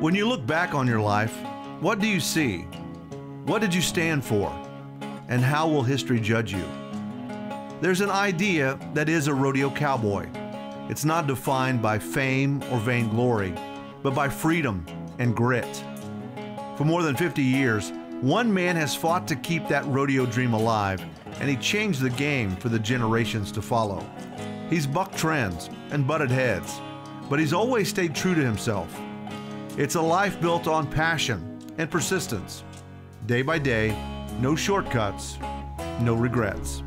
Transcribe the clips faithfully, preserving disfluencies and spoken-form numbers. When you look back on your life, what do you see? What did you stand for? And how will history judge you? There's an idea that is a rodeo cowboy. It's not defined by fame or vainglory, but by freedom and grit. For more than fifty years, one man has fought to keep that rodeo dream alive, and he changed the game for the generations to follow. He's bucked trends and butted heads, but he's always stayed true to himself. It's a life built on passion and persistence. Day by day, no shortcuts, no regrets.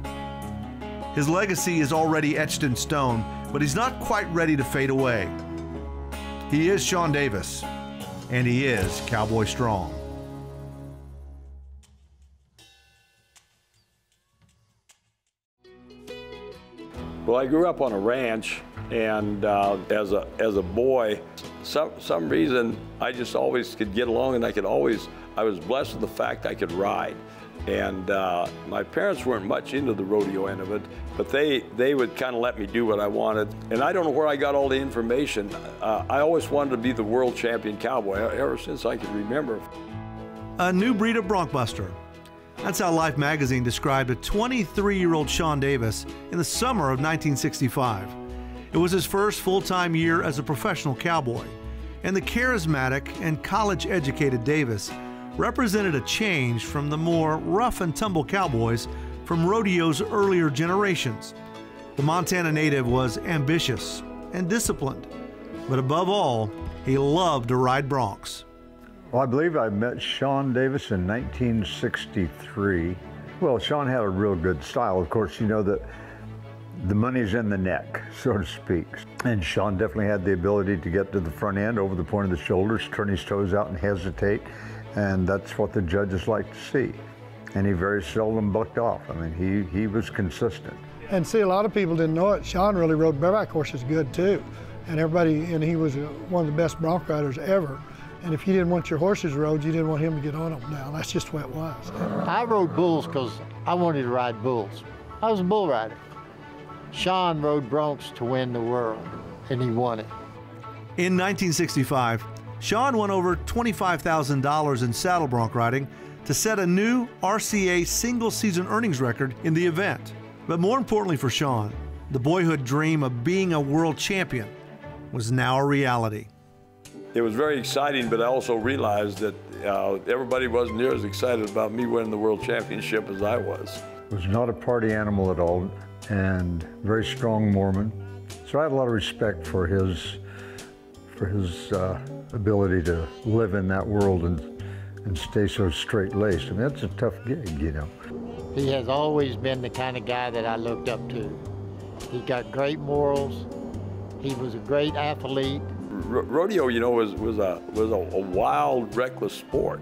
His legacy is already etched in stone, but he's not quite ready to fade away. He is Shawn Davis, and he is Cowboy Strong. Well, I grew up on a ranch, and uh, as a as a boy, some some reason I just always could get along, and I could always I was blessed with the fact I could ride. And uh, my parents weren't much into the rodeo end of it, but they, they would kind of let me do what I wanted. And I don't know where I got all the information. Uh, I always wanted to be the world champion cowboy ever since I can remember. A new breed of bronc buster. That's how Life magazine described a twenty-three-year-old Shawn Davis in the summer of nineteen sixty-five. It was his first full-time year as a professional cowboy, and the charismatic and college-educated Davis represented a change from the more rough-and-tumble cowboys from rodeo's earlier generations. The Montana native was ambitious and disciplined, but above all, he loved to ride broncs. Well, I believe I met Shawn Davis in nineteen sixty-three. Well, Shawn had a real good style. Of course, you know that the money's in the neck, so to speak. And Shawn definitely had the ability to get to the front end, over the point of the shoulders, turn his toes out and hesitate. And that's what the judges like to see. And he very seldom bucked off. I mean, he, he was consistent. And see, a lot of people didn't know it. Shawn really rode bareback horses good, too. And everybody, and he was one of the best bronc riders ever. And if you didn't want your horses rode, you didn't want him to get on them now. That's just the way it was. I rode bulls because I wanted to ride bulls. I was a bull rider. Shawn rode broncs to win the world, and he won it. In nineteen sixty-five, Shawn won over twenty-five thousand dollars in saddle bronc riding to set a new R C A single-season earnings record in the event. But more importantly for Shawn, the boyhood dream of being a world champion was now a reality. It was very exciting, but I also realized that uh, everybody wasn't near as excited about me winning the world championship as I was. I was not a party animal at all, and very strong Mormon. So I had a lot of respect for his, for his uh, ability to live in that world and, and stay so straight-laced. I mean, that's a tough gig, you know. He has always been the kind of guy that I looked up to. He got great morals. He was a great athlete. R rodeo, you know, was, was, a, was a, a wild, reckless sport.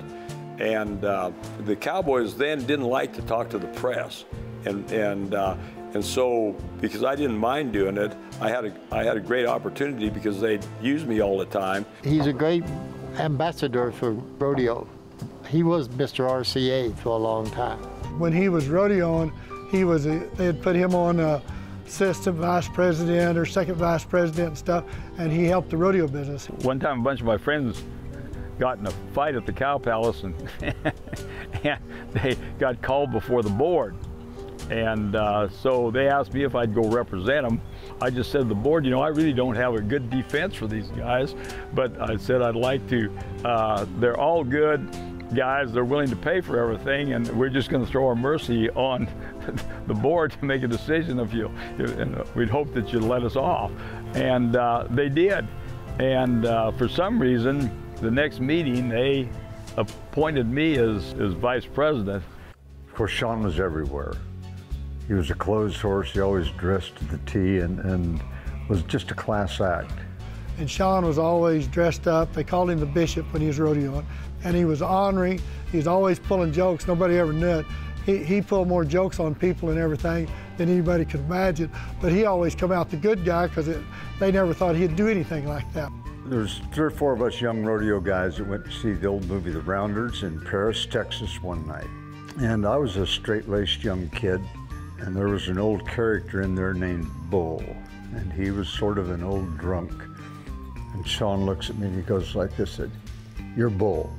And uh, the cowboys then didn't like to talk to the press. And, and, uh, and so, because I didn't mind doing it, I had, a, I had a great opportunity because they used me all the time. He's a great ambassador for rodeo. He was Mister R C A for a long time. When he was rodeoing, he was, they had put him on uh, assistant vice president or second vice president and stuff, and he helped the rodeo business. One time a bunch of my friends got in a fight at the Cow Palace, and, and they got called before the board. And uh, so they asked me if I'd go represent them. I just said to the board, you know, I really don't have a good defense for these guys, but I said I'd like to. Uh, they're all good guys. They're willing to pay for everything, and we're just going to throw our mercy on the board to make a decision of you. And we'd hope that you'd let us off. And uh, they did. And uh, for some reason, the next meeting, they appointed me as, as vice president. Of course, Shawn was everywhere. He was a closed horse. He always dressed to the tee, and, and was just a class act. And Shawn was always dressed up. They called him the bishop when he was rodeoing. And he was ornery. He was always pulling jokes. Nobody ever knew it. He, he pulled more jokes on people and everything than anybody could imagine. But he always come out the good guy because they never thought he'd do anything like that. There's three or four of us young rodeo guys that went to see the old movie The Rounders in Paris, Texas one night. And I was a straight-laced young kid. And there was an old character in there named Bull, and he was sort of an old drunk. And Shawn looks at me and he goes like this, said, your bull.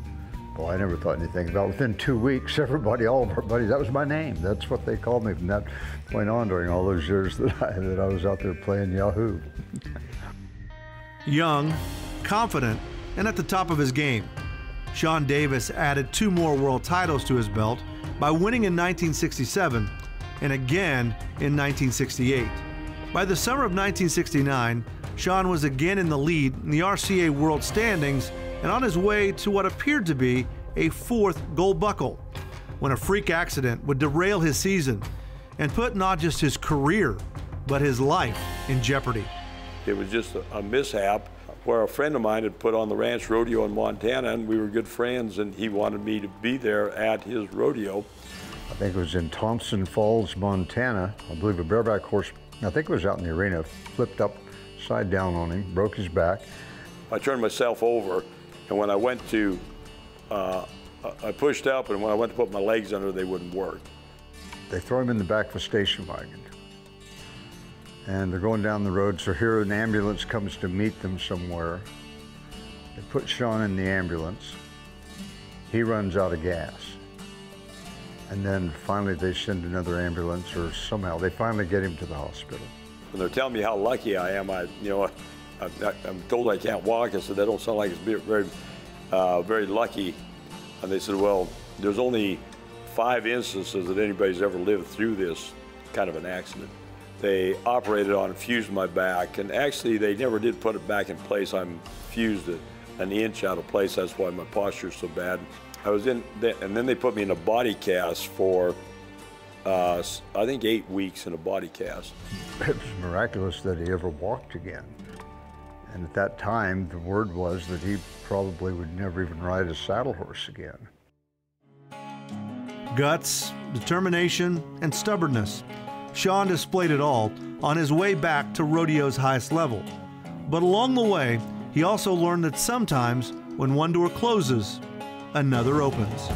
Well, I never thought anything about it. Within two weeks, everybody, all of our buddies, that was my name. That's what they called me from that point on during all those years that I, that I was out there playing Yahoo. Young, confident, and at the top of his game, Shawn Davis added two more world titles to his belt by winning in nineteen sixty-seven and again in nineteen sixty-eight. By the summer of nineteen sixty-nine, Shawn was again in the lead in the R C A world standings and on his way to what appeared to be a fourth gold buckle, when a freak accident would derail his season and put not just his career, but his life in jeopardy. It was just a, a mishap where a friend of mine had put on the ranch rodeo in Montana, and we were good friends, and he wanted me to be there at his rodeo. I think it was in Thompson Falls, Montana. I believe a bareback horse, I think it was out in the arena, flipped up side down on him, broke his back. I turned myself over, and when I went to, uh, I pushed up, and when I went to put my legs under, they wouldn't work. They throw him in the back of a station wagon, and they're going down the road, so here an ambulance comes to meet them somewhere. They put Shawn in the ambulance. He runs out of gas. And then finally they send another ambulance, or somehow they finally get him to the hospital. When they're telling me how lucky I am, I, you know, I, I, I'm told I can't walk. I said, that don't sound like it's very, uh, very lucky. And they said, well, there's only five instances that anybody's ever lived through this kind of an accident. They operated on, fused my back, and actually they never did put it back in place. I'm fused an inch out of place. That's why my posture's so bad. I was in, the, and then they put me in a body cast for, uh, I think eight weeks in a body cast. It was miraculous that he ever walked again. And at that time, the word was that he probably would never even ride a saddle horse again. Guts, determination, and stubbornness. Shawn displayed it all on his way back to rodeo's highest level. But along the way, he also learned that sometimes when one door closes, another opens.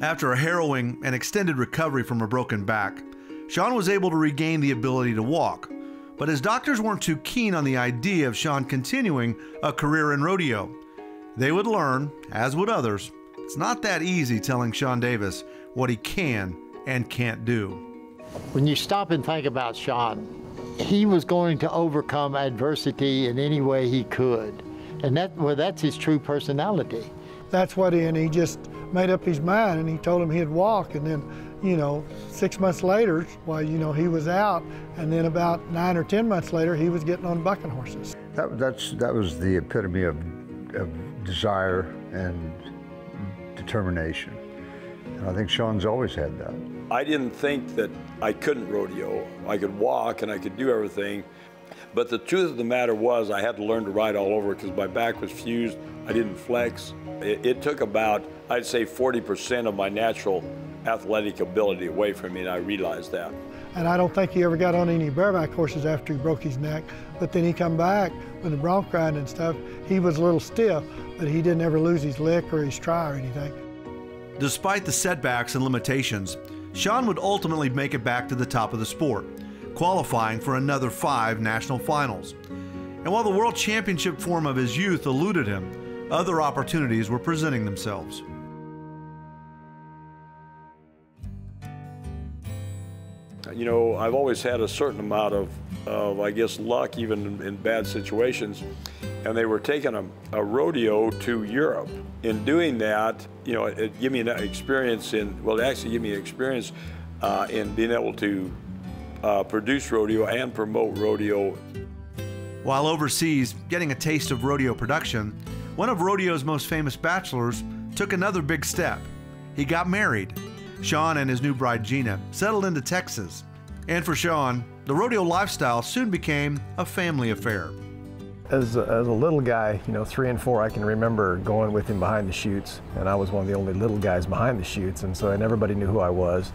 After a harrowing and extended recovery from a broken back, Shawn was able to regain the ability to walk, but his doctors weren't too keen on the idea of Shawn continuing a career in rodeo. They would learn, as would others, it's not that easy telling Shawn Davis what he can and can't do. When you stop and think about Shawn, he was going to overcome adversity in any way he could, and that, well, that's his true personality. That's what he, and he just made up his mind, and he told him he'd walk, and then, you know, six months later, well, you know, he was out, and then about nine or ten months later, he was getting on bucking horses. That, that's, that was the epitome of, of desire and determination, and I think Shawn's always had that. I didn't think that I couldn't rodeo. I could walk, and I could do everything, but the truth of the matter was I had to learn to ride all over because my back was fused. I didn't flex. It, it took about, I'd say, forty percent of my natural athletic ability away from me, and I realized that. And I don't think he ever got on any bareback horses after he broke his neck, but then he come back with the bronc riding and stuff. He was a little stiff, but he didn't ever lose his lick or his try or anything. Despite the setbacks and limitations, Shawn would ultimately make it back to the top of the sport, qualifying for another five national finals. And while the world championship form of his youth eluded him, other opportunities were presenting themselves. You know, I've always had a certain amount of, of I guess, luck, even in, in bad situations. And they were taking a, a rodeo to Europe. In doing that, you know, it, it gave me an experience in, well, it actually gave me an experience uh, in being able to uh, produce rodeo and promote rodeo. While overseas, getting a taste of rodeo production, one of rodeo's most famous bachelors took another big step. He got married. Shawn and his new bride, Gina, settled into Texas. And for Shawn, the rodeo lifestyle soon became a family affair. As a, as a little guy, you know, three and four, I can remember going with him behind the chutes, and I was one of the only little guys behind the chutes, and so and everybody knew who I was.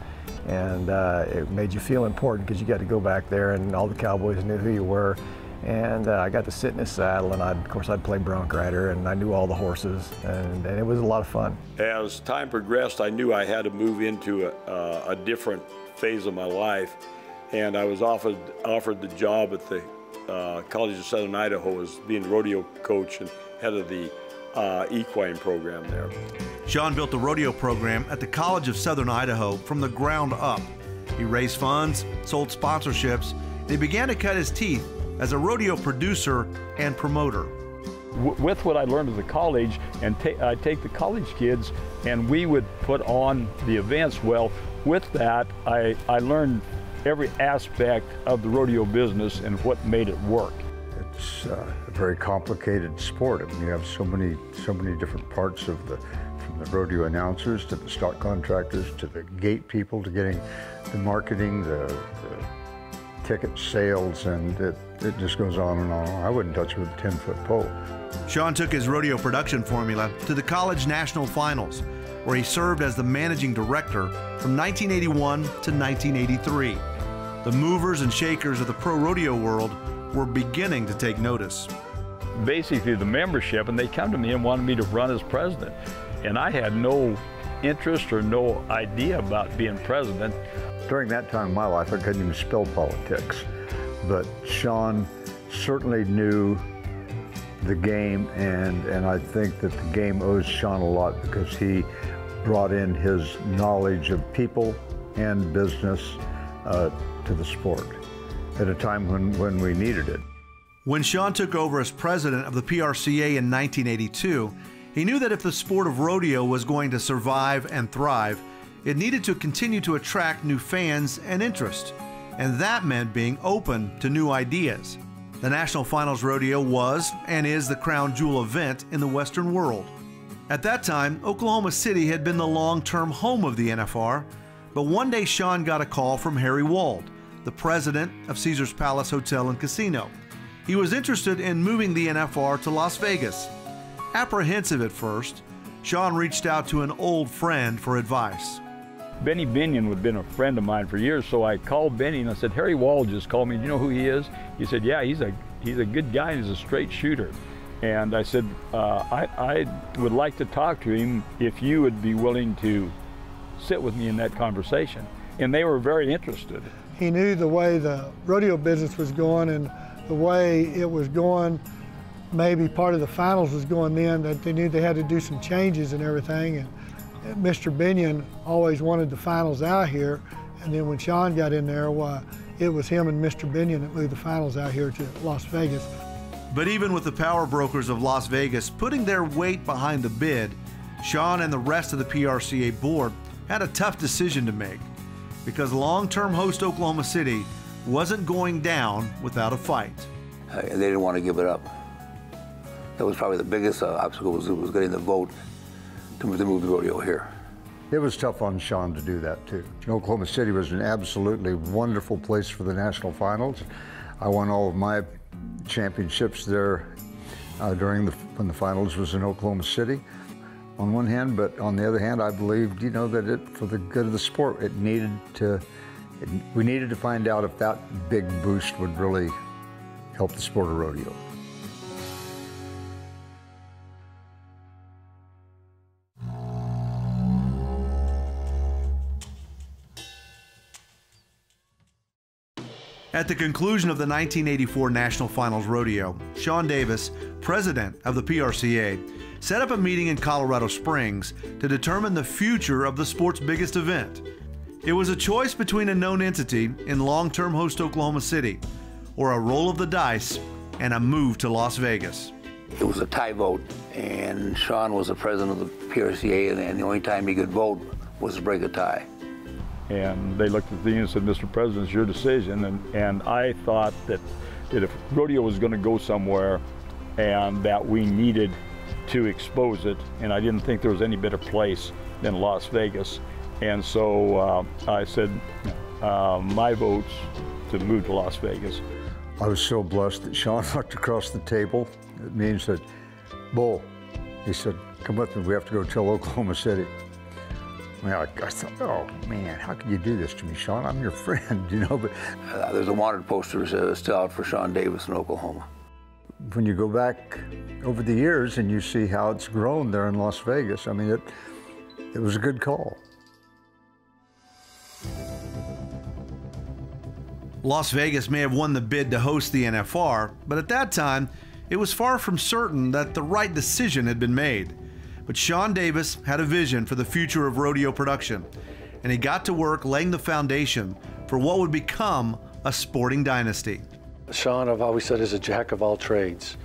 And uh, it made you feel important because you got to go back there, and all the cowboys knew who you were. And uh, I got to sit in his saddle, and I'd, of course I'd play bronc rider, and I knew all the horses, and, and it was a lot of fun. As time progressed, I knew I had to move into a, uh, a different phase of my life, and I was offered, offered the job at the uh, College of Southern Idaho as being rodeo coach and head of the uh, equine program there. Shawn built the rodeo program at the College of Southern Idaho from the ground up. He raised funds, sold sponsorships, and he began to cut his teeth as a rodeo producer and promoter. With what I learned at the college, and ta I'd take the college kids, and we would put on the events. Well, with that, I, I learned every aspect of the rodeo business and what made it work. It's uh, a very complicated sport. I mean, you have so many, so many different parts of the, from the rodeo announcers to the stock contractors to the gate people to getting the marketing, the, the ticket sales, and it, it just goes on and on. I wouldn't touch it with a ten-foot pole. Shawn took his rodeo production formula to the college national finals, where he served as the managing director from nineteen eighty-one to nineteen eighty-three. The movers and shakers of the pro rodeo world were beginning to take notice. Basically the membership, and they come to me and wanted me to run as president. And I had no interest or no idea about being president. During that time in my life, I couldn't even spell politics, but Shawn certainly knew the game, and, and I think that the game owes Shawn a lot because he brought in his knowledge of people and business uh, to the sport at a time when, when we needed it. When Shawn took over as president of the P R C A in nineteen eighty-two, he knew that if the sport of rodeo was going to survive and thrive, it needed to continue to attract new fans and interest, and that meant being open to new ideas. The National Finals Rodeo was and is the crown jewel event in the Western world. At that time, Oklahoma City had been the long-term home of the N F R, but one day Shawn got a call from Harry Wald, the president of Caesar's Palace Hotel and Casino. He was interested in moving the N F R to Las Vegas. Apprehensive at first, Shawn reached out to an old friend for advice. Benny Binion would have been a friend of mine for years, so I called Benny and I said, Harry Wald just called me, do you know who he is? He said, yeah, he's a, he's a good guy, he's a straight shooter. And I said, uh, I, I would like to talk to him if you would be willing to sit with me in that conversation. And they were very interested. He knew the way the rodeo business was going and the way it was going, maybe part of the finals was going then, that they knew they had to do some changes and everything. And Mister Binion always wanted the finals out here, and then when Shawn got in there, well, it was him and Mister Binion that moved the finals out here to Las Vegas. But even with the power brokers of Las Vegas putting their weight behind the bid, Shawn and the rest of the P R C A board had a tough decision to make, because long-term host Oklahoma City wasn't going down without a fight. Uh, they didn't want to give it up. That was probably the biggest uh, obstacle, was, was getting the vote to move, to move the rodeo here. It was tough on Shawn to do that too. Oklahoma City was an absolutely wonderful place for the national finals. I won all of my championships there uh, during the, when the finals was in Oklahoma City on one hand, but on the other hand, I believed, you know, that it, for the good of the sport, it needed to, it, we needed to find out if that big boost would really help the sport of rodeo. At the conclusion of the nineteen eighty-four National Finals Rodeo, Shawn Davis, president of the P R C A, set up a meeting in Colorado Springs to determine the future of the sport's biggest event. It was a choice between a known entity in long-term host Oklahoma City, or a roll of the dice and a move to Las Vegas. It was a tie vote, and Shawn was the president of the P R C A, and the only time he could vote was to break a tie. And they looked at me and said, Mister President, it's your decision. And, and I thought that, that if rodeo was going to go somewhere, and that we needed to expose it, and I didn't think there was any better place than Las Vegas. And so uh, I said, uh, my vote's to move to Las Vegas. I was so blessed that Shawn looked across the table. It means that, Bull, he said, come with me, we have to go tell Oklahoma City. You know, I, I thought, oh man, how could you do this to me, Shawn? I'm your friend, you know. But uh, there's a wanted poster uh, still out for Shawn Davis in Oklahoma. When you go back over the years and you see how it's grown there in Las Vegas, I mean, it it was a good call. Las Vegas may have won the bid to host the N F R, but at that time, it was far from certain that the right decision had been made. But Shawn Davis had a vision for the future of rodeo production, and he got to work laying the foundation for what would become a sporting dynasty. Shawn, I've always said, is a jack of all trades.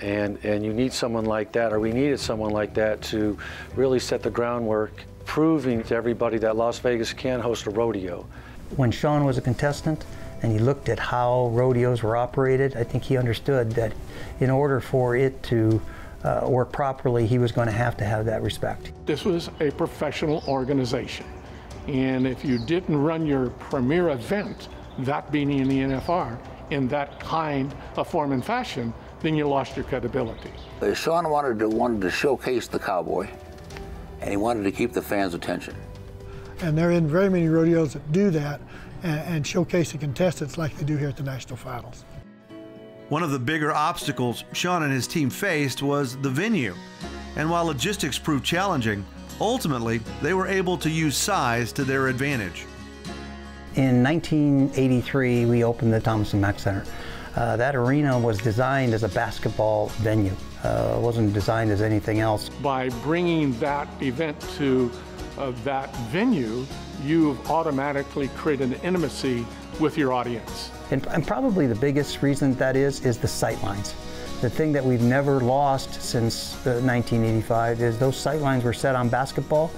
And, and you need someone like that, or we needed someone like that to really set the groundwork, proving to everybody that Las Vegas can host a rodeo. When Shawn was a contestant and he looked at how rodeos were operated, I think he understood that in order for it to uh, work properly, he was going to have to have that respect. This was a professional organization. And if you didn't run your premier event, that being in the N F R, in that kind of form and fashion, then you lost your credibility. Shawn wanted to, wanted to showcase the cowboy, and he wanted to keep the fans' attention. And there aren't very many rodeos that do that and, and showcase the contestants like they do here at the National Finals. One of the bigger obstacles Shawn and his team faced was the venue. And while logistics proved challenging, ultimately they were able to use size to their advantage. In nineteen eighty-three, we opened the Thomas and Mack Center. Uh, that arena was designed as a basketball venue. Uh, it wasn't designed as anything else. By bringing that event to uh, that venue, you've automatically created an intimacy with your audience. And, and probably the biggest reason that is, is the sightlines. The thing that we've never lost since uh, nineteen eighty-five is those sightlines were set on basketball,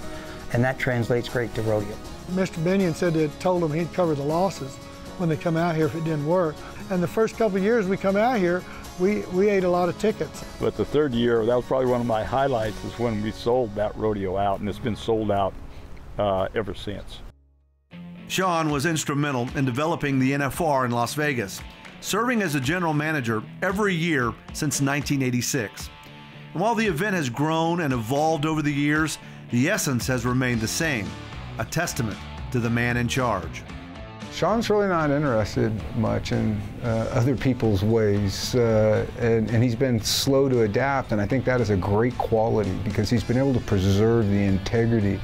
and that translates great to rodeo. Mister Binion said they told him he'd cover the losses when they come out here if it didn't work. And the first couple of years we come out here, we, we ate a lot of tickets. But the third year, that was probably one of my highlights, is when we sold that rodeo out, and it's been sold out uh, ever since. Shawn was instrumental in developing the N F R in Las Vegas, serving as a general manager every year since nineteen eighty-six. And while the event has grown and evolved over the years, the essence has remained the same. A testament to the man in charge. Shawn's really not interested much in uh, other people's ways, uh, and, and he's been slow to adapt, and I think that is a great quality because he's been able to preserve the integrity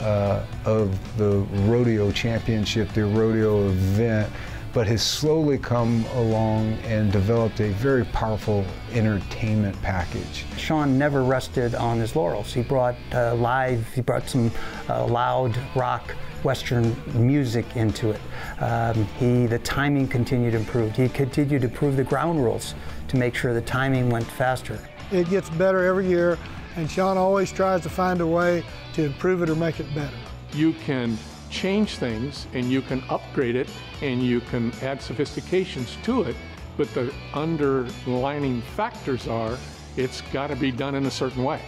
uh, of the rodeo championship, the rodeo event, but has slowly come along and developed a very powerful entertainment package. Shawn never rested on his laurels. He brought uh, live, he brought some uh, loud rock, Western music into it. Um, he, the timing continued to improve. He continued to improve the ground rules to make sure the timing went faster. It gets better every year, and Shawn always tries to find a way to improve it or make it better. You can change things, and you can upgrade it, and you can add sophistications to it, but the underlining factors are it's got to be done in a certain way.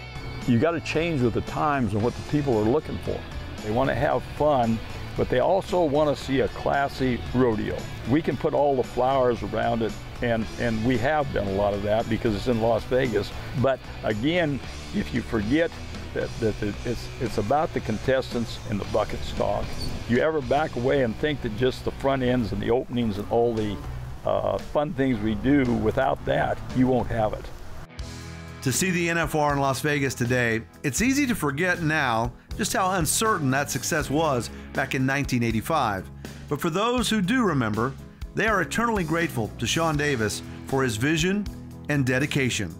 You got to change with the times and what the people are looking for. They want to have fun, but they also want to see a classy rodeo. We can put all the flowers around it, and, and we have done a lot of that because it's in Las Vegas. But again, if you forget that, that, that it's, it's about the contestants and the bucket stock. You ever back away and think that just the front ends and the openings and all the uh, fun things we do, without that, you won't have it. To see the N F R in Las Vegas today, it's easy to forget now just how uncertain that success was back in nineteen eighty-five. But for those who do remember, they are eternally grateful to Shawn Davis for his vision and dedication.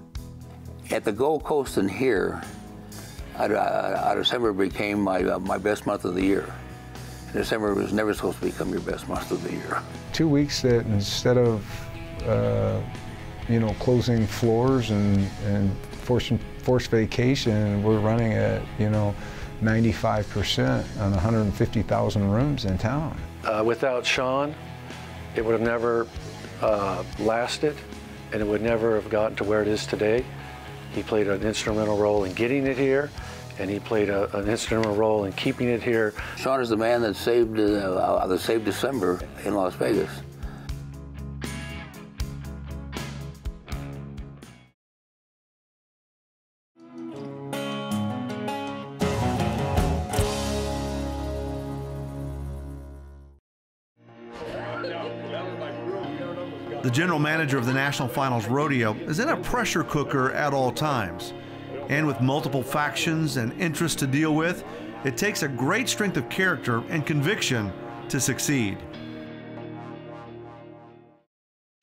At the Gold Coast and here, I, I, I, December became my, uh, my best month of the year. December was never supposed to become your best month of the year. Two weeks that instead of, uh, you know, closing floors and, and forcing, forced vacation, we're running at, you know, ninety-five percent on one hundred fifty thousand rooms in town. Uh, without Shawn, it would have never uh, lasted, and it would never have gotten to where it is today. He played an instrumental role in getting it here, and he played a, an instrumental role in keeping it here. Shawn is the man that saved, uh, that saved December in Las Vegas. The general manager of the National Finals Rodeo is in a pressure cooker at all times. And with multiple factions and interests to deal with, it takes a great strength of character and conviction to succeed.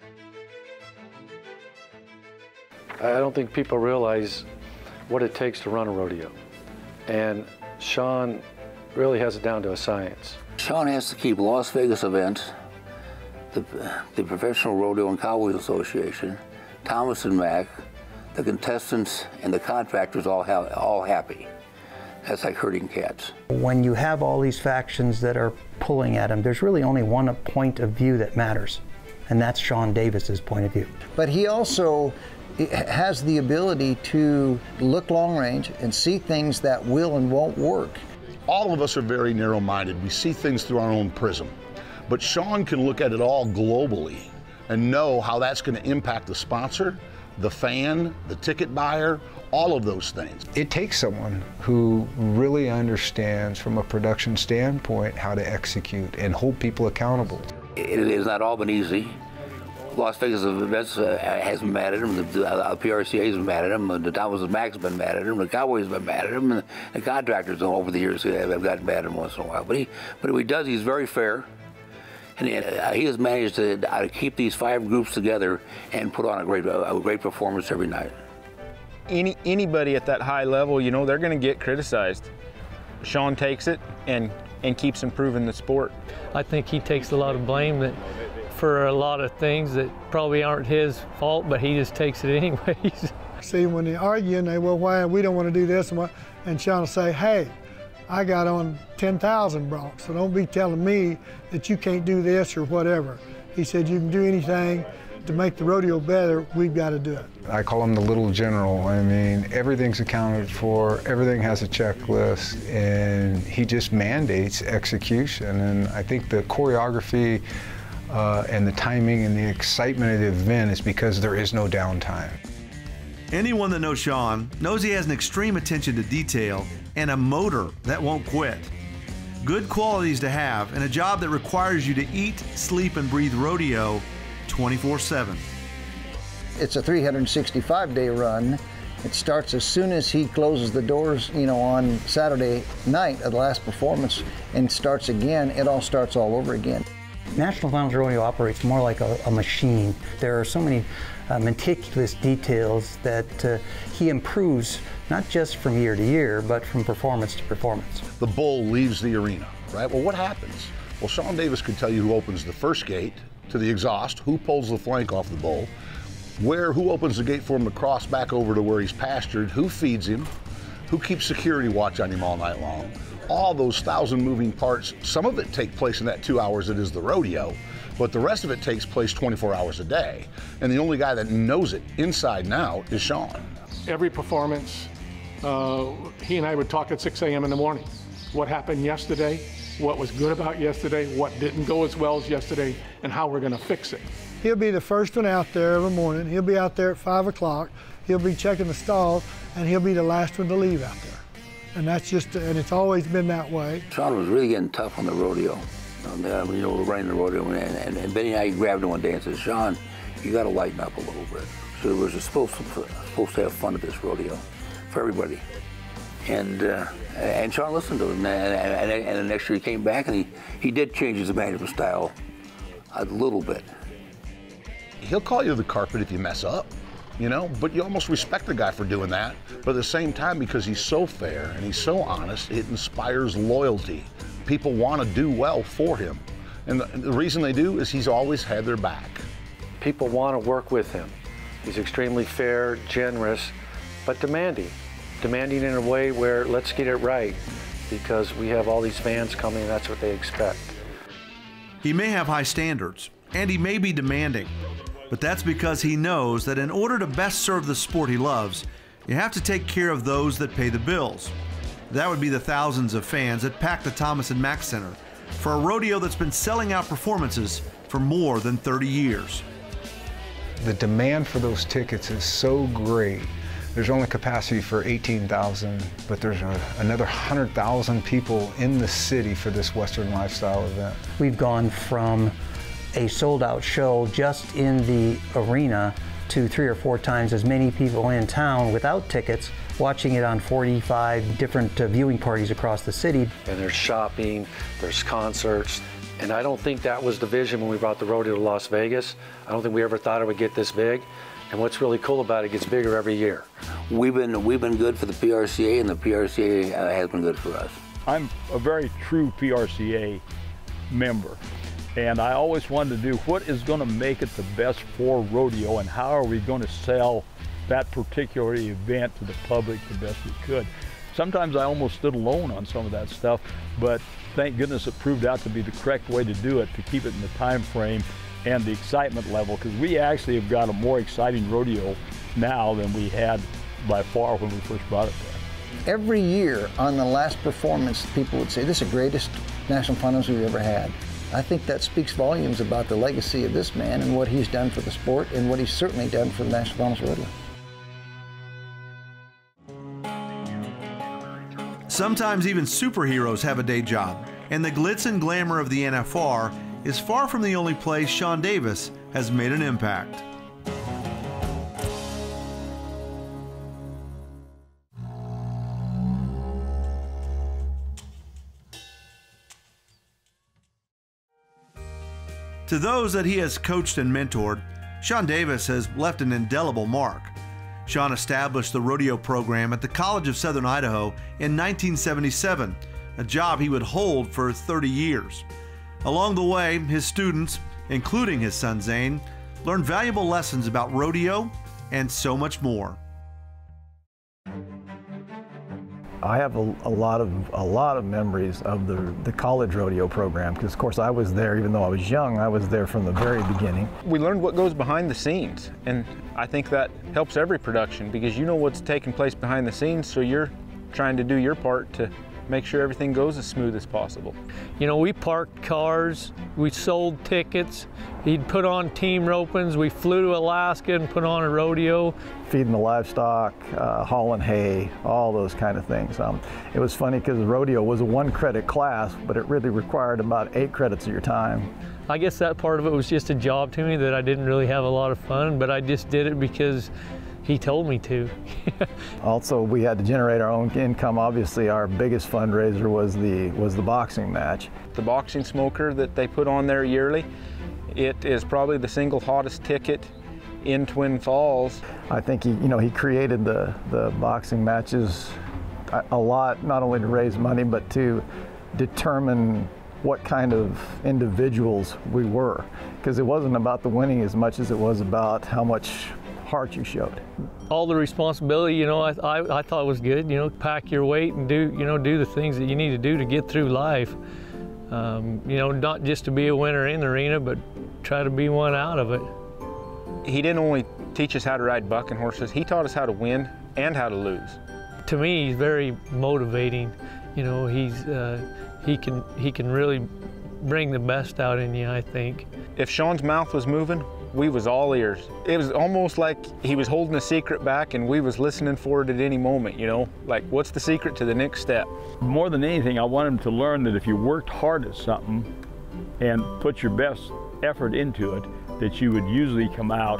I don't think people realize what it takes to run a rodeo. And Shawn really has it down to a science. Shawn has to keep Las Vegas Events, the, the Professional Rodeo and Cowboys Association, Thomas and Mack, the contestants and the contractors all, ha all happy. That's like herding cats. When you have all these factions that are pulling at him, there's really only one point of view that matters, and that's Shawn Davis's point of view. But he also has the ability to look long range and see things that will and won't work. All of us are very narrow-minded. We see things through our own prism. But Shawn can look at it all globally and know how that's going to impact the sponsor, the fan, the ticket buyer, all of those things. It takes someone who really understands from a production standpoint how to execute and hold people accountable. It has not all been easy. Las Vegas Events uh, has been mad at him, the, the uh, P R C A has been mad at him, the Thomas and Mack has been mad at him, the Cowboys have been mad at him, and the contractors over the years have gotten mad at him once in a while. But, he, but what he does, he's very fair, and uh, he has managed to uh, keep these five groups together and put on a great, uh, a great performance every night. Any, anybody at that high level, you know, they're going to get criticized. Shawn takes it and, and keeps improving the sport. I think he takes a lot of blame that for a lot of things that probably aren't his fault, but he just takes it anyways. See, when they argue and they, well, why we don't want to do this, and, and Shawn will say, hey, I got on ten thousand broncs, so don't be telling me that you can't do this or whatever. He said, you can do anything to make the rodeo better, we've got to do it. I call him the little general. I mean, everything's accounted for, everything has a checklist, and he just mandates execution. And I think the choreography Uh, and the timing and the excitement of the event is because there is no downtime. Anyone that knows Shawn knows he has an extreme attention to detail and a motor that won't quit. Good qualities to have in a job that requires you to eat, sleep, and breathe rodeo twenty-four seven. It's a three hundred sixty-five day run. It starts as soon as he closes the doors, you know, on Saturday night of the last performance and starts again. It all starts all over again. National Finals Rodeo operates more like a, a machine. There are so many uh, meticulous details that uh, he improves, not just from year to year, but from performance to performance. The bull leaves the arena, right? Well, what happens? Well, Shawn Davis could tell you who opens the first gate to the exhaust, who pulls the flank off the bull, where, who opens the gate for him to cross back over to where he's pastured, who feeds him, who keeps security watch on him all night long. All those thousand moving parts, some of it take place in that two hours that is the rodeo, but the rest of it takes place twenty-four hours a day. And the only guy that knows it inside now is Shawn. Every performance, uh, he and I would talk at six A M in the morning. What happened yesterday, what was good about yesterday, what didn't go as well as yesterday, and how we're gonna fix it. He'll be the first one out there every morning. He'll be out there at five o'clock. He'll be checking the stalls, and he'll be the last one to leave out there. And that's just, and it's always been that way. Shawn was really getting tough on the rodeo. Um, uh, you know, we're running the rodeo, and, and, and Benny and I grabbed him one day and said, Shawn, you gotta lighten up a little bit. So it was supposed to, supposed to have fun at this rodeo for everybody. And uh, and Shawn listened to him, and, and, and, and the next year he came back, and he, he did change his management style a little bit. He'll call you the carpet if you mess up. You know, but you almost respect the guy for doing that, but at the same time, because he's so fair and he's so honest, it inspires loyalty. People want to do well for him, and the, the reason they do is he's always had their back. People want to work with him. He's extremely fair, generous, but demanding. Demanding in a way where let's get it right, because we have all these fans coming and that's what they expect. He may have high standards, and he may be demanding. But that's because he knows that in order to best serve the sport he loves, you have to take care of those that pay the bills. That would be the thousands of fans that pack the Thomas and Mack Center for a rodeo that's been selling out performances for more than thirty years. The demand for those tickets is so great. There's only capacity for eighteen thousand, but there's a, another one hundred thousand people in the city for this Western lifestyle event. We've gone from a sold-out show just in the arena to three or four times as many people in town without tickets, watching it on forty-five different uh, viewing parties across the city. And there's shopping, there's concerts, and I don't think that was the vision when we brought the rodeo to Las Vegas. I don't think we ever thought it would get this big. And what's really cool about it, it gets bigger every year. We've been, we've been good for the P R C A, and the P R C A uh, has been good for us. I'm a very true P R C A member, and I always wanted to do what is going to make it the best for rodeo, and how are we going to sell that particular event to the public the best we could. Sometimes I almost stood alone on some of that stuff, but thank goodness it proved out to be the correct way to do it, to keep it in the time frame and the excitement level, because we actually have got a more exciting rodeo now than we had by far when we first brought it there. Every year on the last performance, people would say, this is the greatest national finals we've ever had. I think that speaks volumes about the legacy of this man and what he's done for the sport and what he's certainly done for the National Finals Rodeo. Sometimes even superheroes have a day job, and the glitz and glamour of the N F R is far from the only place Shawn Davis has made an impact. To those that he has coached and mentored, Shawn Davis has left an indelible mark. Shawn established the rodeo program at the College of Southern Idaho in nineteen seventy-seven, a job he would hold for thirty years. Along the way, his students, including his son Zane, learned valuable lessons about rodeo and so much more. I have a, a lot of a lot of memories of the, the college rodeo program, because of course I was there. Even though I was young, I was there from the very beginning. We learned what goes behind the scenes, and I think that helps every production, because you know what's taking place behind the scenes, so you're trying to do your part to make sure everything goes as smooth as possible. You know, we parked cars, we sold tickets, he'd put on team ropings, we flew to Alaska and put on a rodeo. Feeding the livestock, uh, hauling hay, all those kind of things. Um, it was funny because the rodeo was a one credit class, but it really required about eight credits of your time. I guess that part of it was just a job to me that I didn't really have a lot of fun, but I just did it because he told me to. Also, we had to generate our own income. Obviously, our biggest fundraiser was the was the boxing match. The boxing smoker that they put on there yearly, it is probably the single hottest ticket in Twin Falls. I think he, you know, he created the the boxing matches a lot, not only to raise money, but to determine what kind of individuals we were, because it wasn't about the winning as much as it was about how much heart you showed. All the responsibility, you know, I, I, I thought was good. You know, pack your weight and do, you know, do the things that you need to do to get through life. Um, you know, not just to be a winner in the arena, but try to be one out of it. He didn't only teach us how to ride bucking horses, he taught us how to win and how to lose. To me, he's very motivating. You know, he's, uh, he can, he can really bring the best out in you, I think. If Shawn's mouth was moving, we was all ears. It was almost like he was holding a secret back and we was listening for it at any moment, you know? Like, what's the secret to the next step? More than anything, I want him to learn that if you worked hard at something and put your best effort into it, that you would usually come out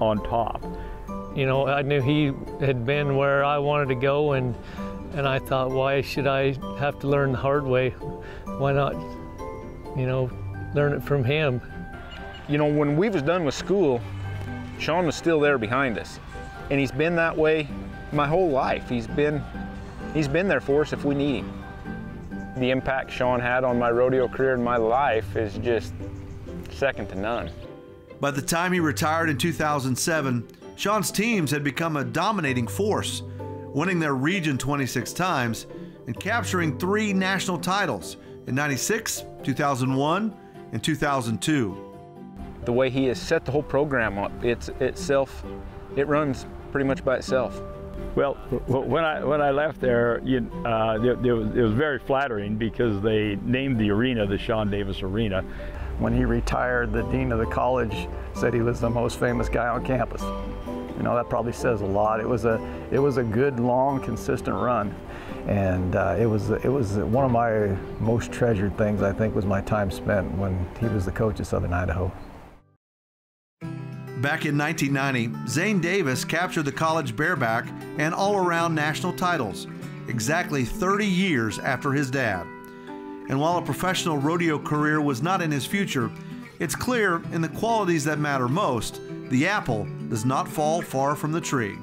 on top. You know, I knew he had been where I wanted to go, and, and I thought, why should I have to learn the hard way? Why not, you know, learn it from him? You know, when we was done with school, Shawn was still there behind us. And he's been that way my whole life. He's been, he's been there for us if we need him. The impact Shawn had on my rodeo career and my life is just second to none. By the time he retired in two thousand seven, Shawn's teams had become a dominating force, winning their region twenty-six times and capturing three national titles in ninety-six, two thousand one, and two thousand two. The way he has set the whole program up, it's itself, it runs pretty much by itself. Well, when I when I left there, you, uh, it, it, was, it was very flattering because they named the arena the Shawn Davis Arena. When he retired, the dean of the college said he was the most famous guy on campus. You know, that probably says a lot. It was a it was a good, long, consistent run. And uh, it was it was one of my most treasured things, I think, was my time spent when he was the coach of Southern Idaho. Back in nineteen ninety, Zane Davis captured the college bareback and all-around national titles, exactly thirty years after his dad. And while a professional rodeo career was not in his future, it's clear in the qualities that matter most, the apple does not fall far from the tree.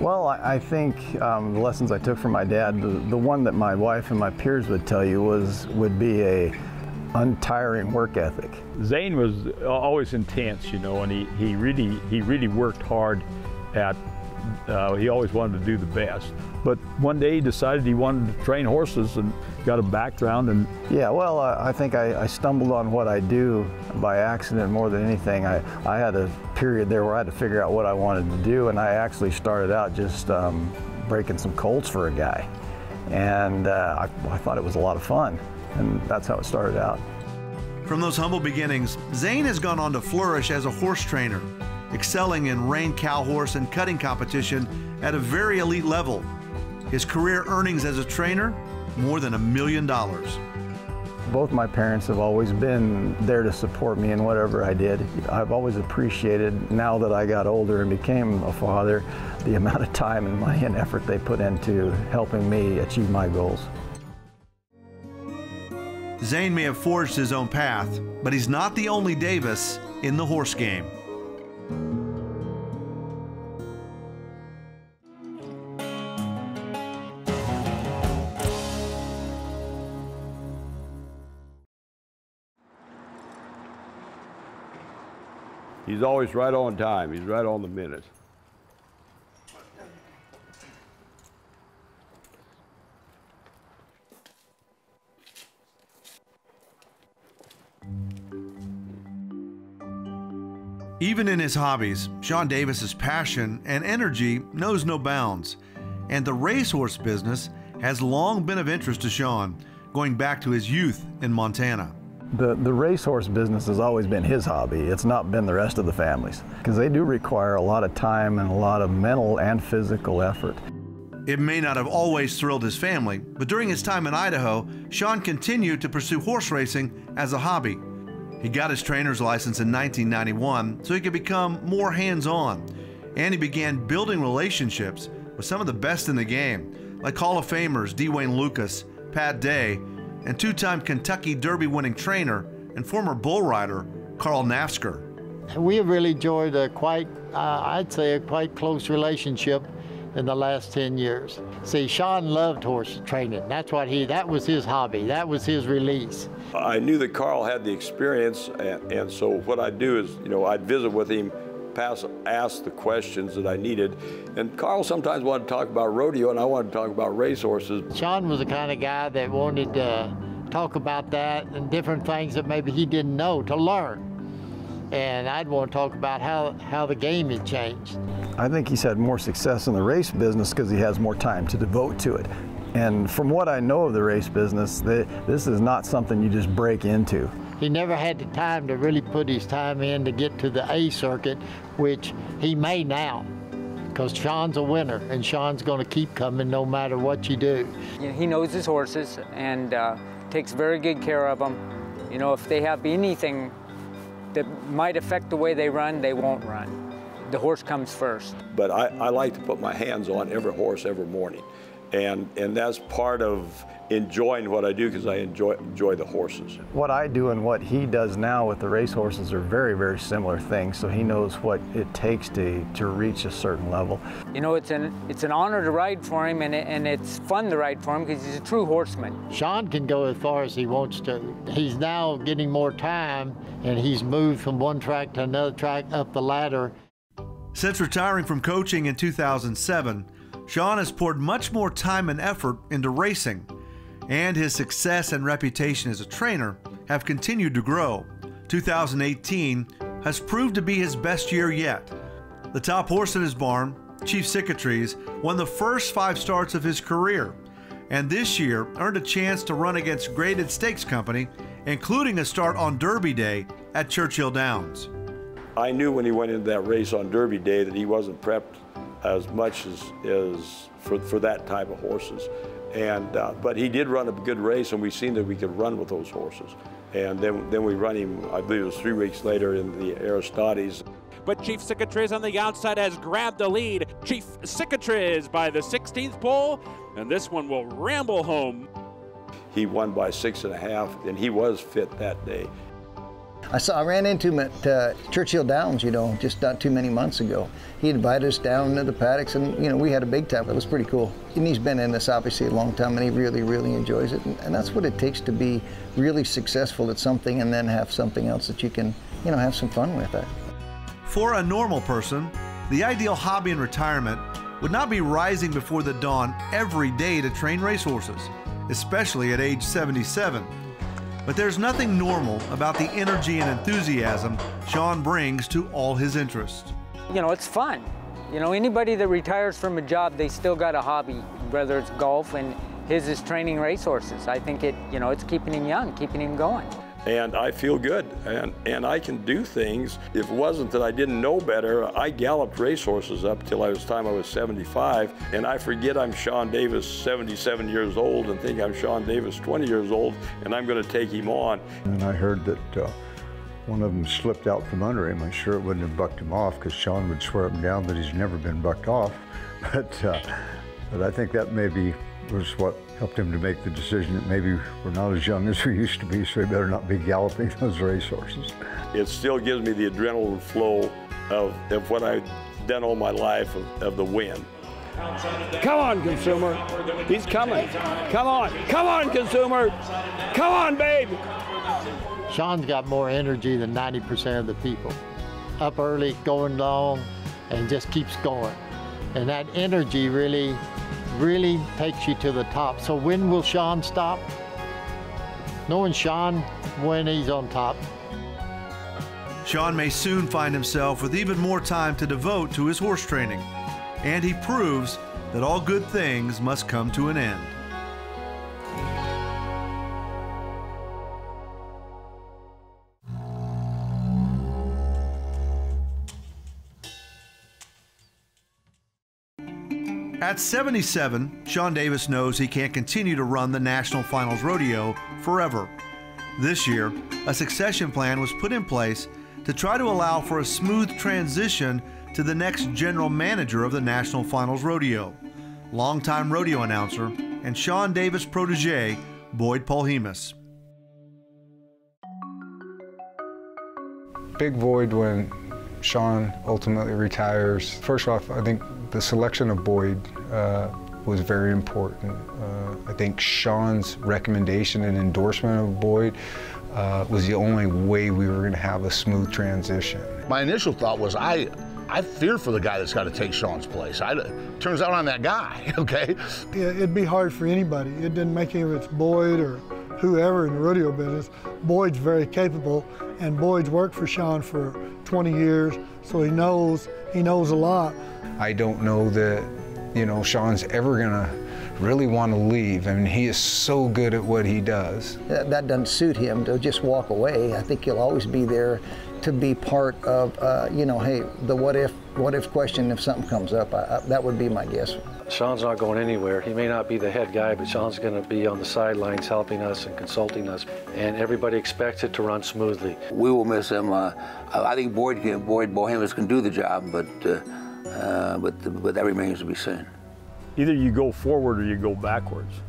Well, I think um, the lessons I took from my dad, the, the one that my wife and my peers would tell you was would be a untiring work ethic. Zane was always intense, you know, and he, he really he really worked hard at, uh, he always wanted to do the best. But one day he decided he wanted to train horses and got a background and... Yeah, well, uh, I think I, I stumbled on what I do by accident more than anything. I, I had a period there where I had to figure out what I wanted to do, and I actually started out just um, breaking some colts for a guy. And uh, I, I thought it was a lot of fun, and that's how it started out. From those humble beginnings, Zane has gone on to flourish as a horse trainer, excelling in rein cow horse and cutting competition at a very elite level. His career earnings as a trainer, more than a million dollars. Both my parents have always been there to support me in whatever I did. I've always appreciated, now that I got older and became a father, the amount of time and money and effort they put into helping me achieve my goals. Zane may have forged his own path, but he's not the only Davis in the horse game. He's always right on time. He's right on the minute. Even in his hobbies, Shawn Davis's passion and energy knows no bounds, and the racehorse business has long been of interest to Shawn, going back to his youth in Montana. The, the racehorse business has always been his hobby. It's not been the rest of the family's, because they do require a lot of time and a lot of mental and physical effort. It may not have always thrilled his family, but during his time in Idaho, Shawn continued to pursue horse racing as a hobby. He got his trainer's license in nineteen ninety-one so he could become more hands-on, and he began building relationships with some of the best in the game, like Hall of Famers D. Wayne Lucas, Pat Day, and two-time Kentucky Derby winning trainer and former bull rider, Carl Nafzger. We have really enjoyed a quite, uh, I'd say, a quite close relationship in the last ten years. See, Shawn loved horse training. That's what he, that was his hobby. That was his release. I knew that Carl had the experience, and, and so what I'd do is, you know, I'd visit with him, pass, ask the questions that I needed. And Carl sometimes wanted to talk about rodeo, and I wanted to talk about racehorses. Shawn was the kind of guy that wanted to talk about that and different things that maybe he didn't know, to learn. And I'd want to talk about how, how the game had changed. I think he's had more success in the race business because he has more time to devote to it. And from what I know of the race business, they, this is not something you just break into. He never had the time to really put his time in to get to the A circuit, which he may now, because Shawn's a winner, and Shawn's going to keep coming no matter what you do. You know, he knows his horses and uh, takes very good care of them. You know, if they have anything that might affect the way they run, they won't run. The horse comes first. But I, I like to put my hands on every horse every morning. And, and that's part of enjoying what I do, because I enjoy, enjoy the horses. What I do and what he does now with the racehorses are very, very similar things, so he knows what it takes to, to reach a certain level. You know, it's an, it's an honor to ride for him, and, it, and it's fun to ride for him because he's a true horseman. Shawn can go as far as he wants to. He's now getting more time, and he's moved from one track to another track up the ladder. Since retiring from coaching in two thousand seven, Shawn has poured much more time and effort into racing, and his success and reputation as a trainer have continued to grow. two thousand eighteen has proved to be his best year yet. The top horse in his barn, Chief Cicatrices, won the first five starts of his career, and this year earned a chance to run against Graded Stakes Company, including a start on Derby Day at Churchill Downs. I knew when he went into that race on Derby Day that he wasn't prepped as much as, as for, for that type of horses. And, uh, but he did run a good race, and we seen that we could run with those horses. And then, then we run him, I believe it was three weeks later, in the Aristides. But Chief Cicatrices on the outside has grabbed the lead. Chief Cicatrices by the sixteenth pole, and this one will ramble home. He won by six and a half, and he was fit that day. I saw, I ran into him at uh, Churchill Downs, you know, just not too many months ago. He invited us down to the paddocks, and you know, we had a big time. It was pretty cool. And he's been in this obviously a long time, and he really, really enjoys it. And, and that's what it takes to be really successful at something, and then have something else that you can, you know, have some fun with. It. For a normal person, the ideal hobby in retirement would not be rising before the dawn every day to train racehorses, especially at age seventy-seven. But there's nothing normal about the energy and enthusiasm Shawn brings to all his interests. You know, it's fun. You know, anybody that retires from a job, they still got a hobby, whether it's golf, and his is training racehorses. I think it, you know, it's keeping him young, keeping him going. And I feel good, and, and I can do things. If it wasn't that I didn't know better, I galloped racehorses up till I was time I was seventy-five, and I forget I'm Shawn Davis, seventy-seven years old, and think I'm Shawn Davis, twenty years old, and I'm gonna take him on. And I heard that uh, one of them slipped out from under him. I'm sure it wouldn't have bucked him off, because Shawn would swear up and down that he's never been bucked off. But, uh, but I think that maybe was what helped him to make the decision that maybe we're not as young as we used to be, so we better not be galloping those racehorses. It still gives me the adrenaline flow of, of what I've done all my life, of, of the win. Come on, Consumer. He's coming. Come on. Come on, Consumer. Come on, babe. Shawn's got more energy than ninety percent of the people. Up early, going long, and just keeps going. And that energy really really takes you to the top. So when will Shawn stop? Knowing Shawn, when he's on top. Shawn may soon find himself with even more time to devote to his horse training, and he proves that all good things must come to an end. At seventy-seven, Shawn Davis knows he can't continue to run the National Finals Rodeo forever. This year, a succession plan was put in place to try to allow for a smooth transition to the next general manager of the National Finals Rodeo, longtime rodeo announcer and Shawn Davis protege, Boyd Polhamus. Big void when Shawn ultimately retires. First off, I think the selection of Boyd uh, was very important. Uh, I think Shawn's recommendation and endorsement of Boyd uh, was the only way we were gonna have a smooth transition. My initial thought was I I fear for the guy that's gotta take Shawn's place. I, turns out I'm that guy, okay? Yeah, it'd be hard for anybody. It didn't make any of it's Boyd or whoever in the rodeo business. Boyd's very capable, and Boyd's worked for Shawn for twenty years, so he knows, he knows a lot. I don't know that, you know, Shawn's ever gonna really want to leave. I mean, he is so good at what he does. That, that doesn't suit him to just walk away. I think he'll always be there to be part of, uh, you know, hey, the what if, what if question if something comes up. I, I, that would be my guess. Shawn's not going anywhere. He may not be the head guy, but Shawn's gonna be on the sidelines helping us and consulting us, and everybody expects it to run smoothly. We will miss him. Uh, I think Boyd, Boyd Polhamus can do the job, but uh, Uh, but, the, but that remains to be seen. Either you go forward or you go backwards.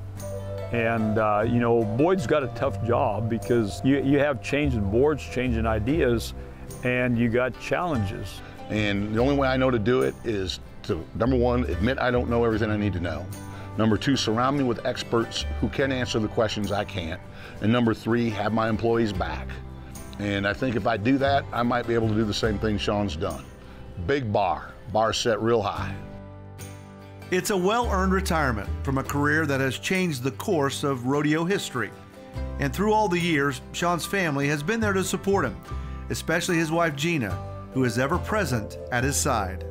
And, uh, you know, Boyd's got a tough job because you, you have changing boards, changing ideas, and you got challenges. And the only way I know to do it is to, number one, admit I don't know everything I need to know. Number two, surround me with experts who can answer the questions I can't. And number three, have my employees back. And I think if I do that, I might be able to do the same thing Shawn's done. Big bar. Bar set real high. It's a well-earned retirement from a career that has changed the course of rodeo history. And through all the years, Shawn's family has been there to support him, especially his wife Gina, who is ever present at his side.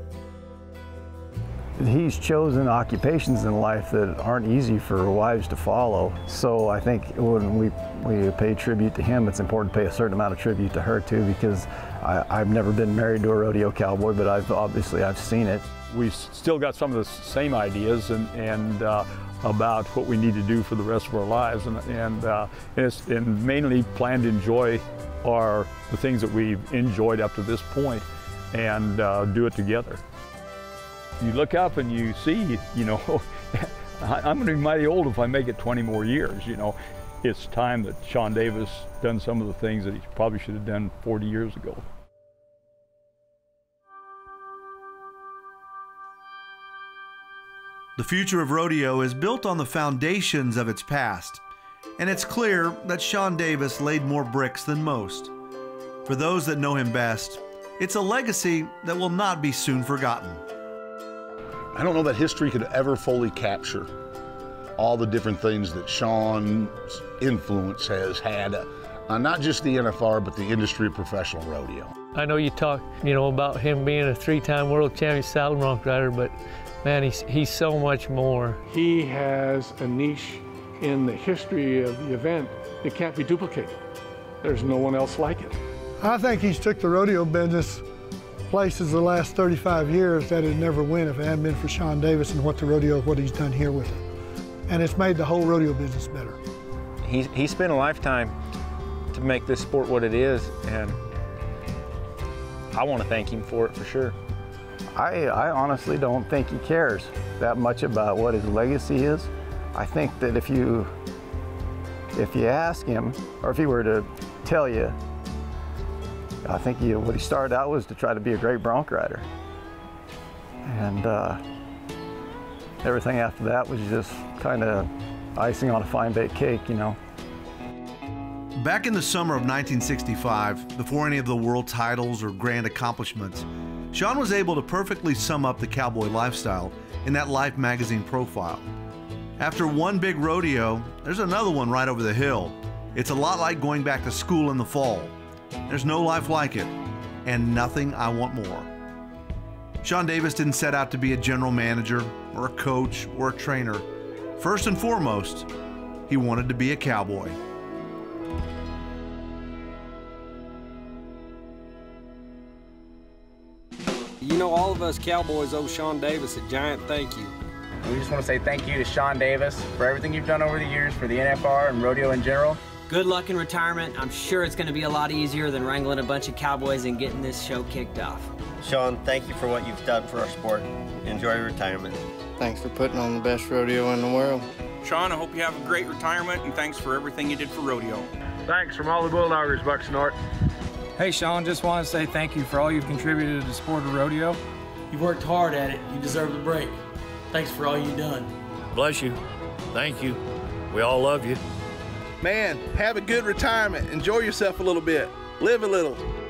He's chosen occupations in life that aren't easy for wives to follow. So I think when we, we pay tribute to him, it's important to pay a certain amount of tribute to her too, because I, I've never been married to a rodeo cowboy, but I've obviously I've seen it. we still got some of the same ideas and, and uh, about what we need to do for the rest of our lives, and, and, uh, and, it's, and mainly plan to enjoy our, the things that we've enjoyed up to this point, and uh, do it together. You look up and you see, you know, I'm going to be mighty old if I make it twenty more years, you know. It's time that Shawn Davis done some of the things that he probably should have done forty years ago. The future of rodeo is built on the foundations of its past, and it's clear that Shawn Davis laid more bricks than most. For those that know him best, it's a legacy that will not be soon forgotten. I don't know that history could ever fully capture all the different things that Shawn's influence has had on not just the N F R, but the industry of professional rodeo. I know you talk, you know, about him being a three-time world champion saddle bronc rider, but man, he's, he's so much more. He has a niche in the history of the event that can't be duplicated. There's no one else like it. I think he's took the rodeo business places the last thirty-five years that it never went if it hadn't been for Shawn Davis and what the rodeo, what he's done here with it. And it's made the whole rodeo business better. He, he spent a lifetime to make this sport what it is, and I want to thank him for it for sure. I, I honestly don't think he cares that much about what his legacy is. I think that if you, if you ask him, or if he were to tell you, I think he, what he started out was to try to be a great bronc rider. And uh, everything after that was just kind of icing on a fine baked cake, you know. Back in the summer of nineteen sixty-five, before any of the world titles or grand accomplishments, Shawn was able to perfectly sum up the cowboy lifestyle in that Life magazine profile. After one big rodeo, there's another one right over the hill. It's a lot like going back to school in the fall. There's no life like it, and nothing I want more. Shawn Davis didn't set out to be a general manager or a coach or a trainer. First and foremost, he wanted to be a cowboy. You know, all of us cowboys owe Shawn Davis a giant thank you. We just want to say thank you to Shawn Davis for everything you've done over the years for the N F R and rodeo in general. Good luck in retirement. I'm sure it's going to be a lot easier than wrangling a bunch of cowboys and getting this show kicked off. Shawn, thank you for what you've done for our sport. Enjoy your retirement. Thanks for putting on the best rodeo in the world. Shawn, I hope you have a great retirement, and thanks for everything you did for rodeo. Thanks from all the Bulldoggers, Bucks North. Hey, Shawn, just want to say thank you for all you've contributed to the sport of rodeo. You've worked hard at it. You deserve the break. Thanks for all you've done. Bless you. Thank you. We all love you. Man, have a good retirement. Enjoy yourself a little bit. Live a little.